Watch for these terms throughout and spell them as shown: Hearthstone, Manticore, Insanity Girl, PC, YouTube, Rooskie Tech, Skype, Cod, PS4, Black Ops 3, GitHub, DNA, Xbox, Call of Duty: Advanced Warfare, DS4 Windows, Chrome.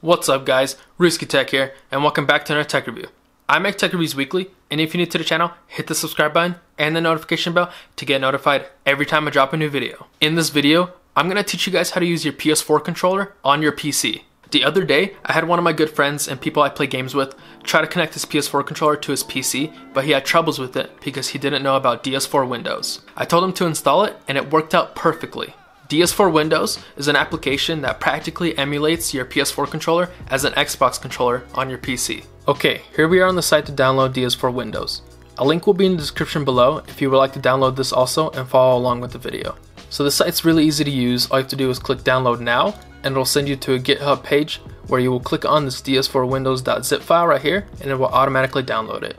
What's up guys, Rooskie Tech here, and welcome back to another tech review. I make tech reviews weekly, and if you're new to the channel, hit the subscribe button and the notification bell to get notified every time I drop a new video. In this video, I'm going to teach you guys how to use your PS4 controller on your PC. The other day, I had one of my good friends and people I play games with try to connect his PS4 controller to his PC, but he had troubles with it because he didn't know about DS4 Windows. I told him to install it, and it worked out perfectly. DS4 Windows is an application that practically emulates your PS4 controller as an Xbox controller on your PC. Okay, here we are on the site to download DS4 Windows. A link will be in the description below if you would like to download this also and follow along with the video. So the site's really easy to use. All you have to do is click download now and it'll send you to a GitHub page where you will click on this ds4windows.zip file right here and it will automatically download it.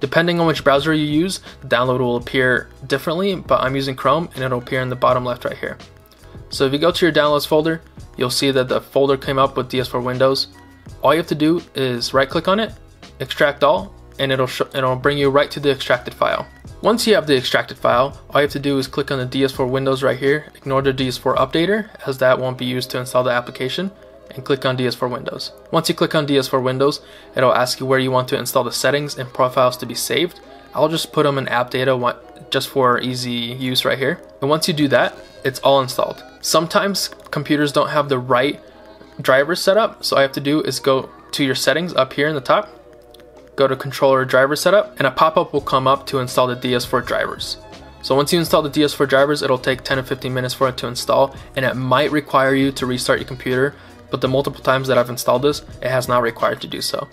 Depending on which browser you use, the download will appear differently, but I'm using Chrome and it'll appear in the bottom left right here. So if you go to your downloads folder, you'll see that the folder came up with DS4 Windows. All you have to do is right click on it, extract all, and it'll bring you right to the extracted file. Once you have the extracted file, all you have to do is click on the DS4 Windows right here, ignore the DS4 updater as that won't be used to install the application, and click on DS4 Windows. Once you click on DS4 Windows, it'll ask you where you want to install the settings and profiles to be saved. I'll just put them in app data just for easy use right here. And once you do that, it's all installed. Sometimes computers don't have the right driver setup, so all you have to do is go to your settings up here in the top, go to controller driver setup, and a pop-up will come up to install the DS4 drivers. So once you install the DS4 drivers, it'll take 10 to 15 minutes for it to install, and it might require you to restart your computer, but the multiple times that I've installed this, it has not required to do so.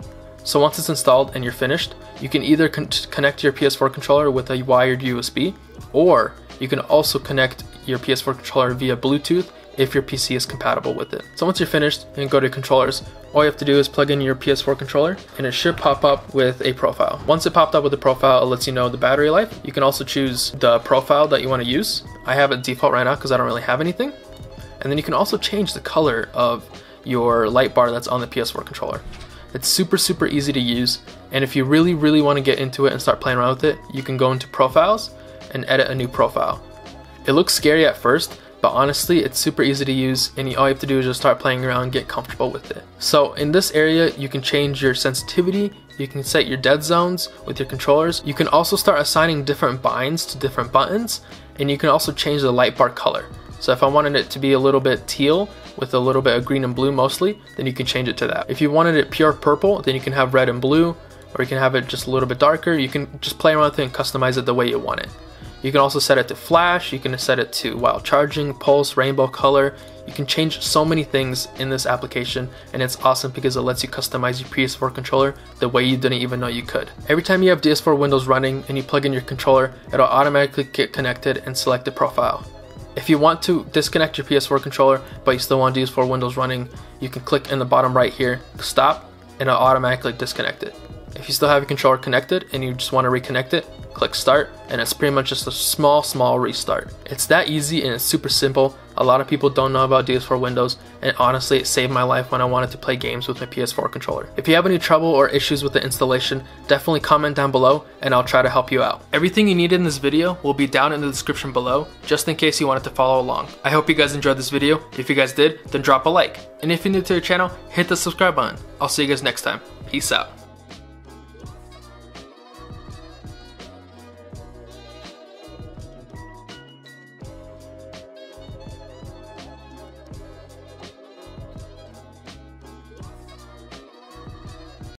So once it's installed and you're finished, you can either connect your PS4 controller with a wired USB, or you can also connect your PS4 controller via Bluetooth if your PC is compatible with it. So once you're finished, you can go to controllers. All you have to do is plug in your PS4 controller and it should pop up with a profile. Once it popped up with a profile, it lets you know the battery life. You can also choose the profile that you want to use. I have it default right now because I don't really have anything. And then you can also change the color of your light bar that's on the PS4 controller. It's super easy to use, and if you really want to get into it and start playing around with it, you can go into profiles and edit a new profile. It looks scary at first, but honestly it's super easy to use, and all you have to do is just start playing around and get comfortable with it. So in this area you can change your sensitivity, you can set your dead zones with your controllers, you can also start assigning different binds to different buttons, and you can also change the light bar color. So if I wanted it to be a little bit teal with a little bit of green and blue mostly, then you can change it to that. If you wanted it pure purple, then you can have red and blue, or you can have it just a little bit darker. You can just play around with it and customize it the way you want it. You can also set it to flash, you can set it to while charging, pulse, rainbow color. You can change so many things in this application, and it's awesome because it lets you customize your PS4 controller the way you didn't even know you could. Every time you have DS4 Windows running and you plug in your controller, it'll automatically get connected and select the profile. If you want to disconnect your PS4 controller, but you still want DS4 Windows running, you can click in the bottom right here, stop, and it'll automatically disconnect it. If you still have your controller connected and you just want to reconnect it, click start, and it's pretty much just a small restart. It's that easy and it's super simple. A lot of people don't know about DS4 Windows, and honestly it saved my life when I wanted to play games with my PS4 controller. If you have any trouble or issues with the installation, definitely comment down below and I'll try to help you out. Everything you need in this video will be down in the description below, just in case you wanted to follow along. I hope you guys enjoyed this video. If you guys did, then drop a like. And if you're new to the channel, hit the subscribe button. I'll see you guys next time. Peace out.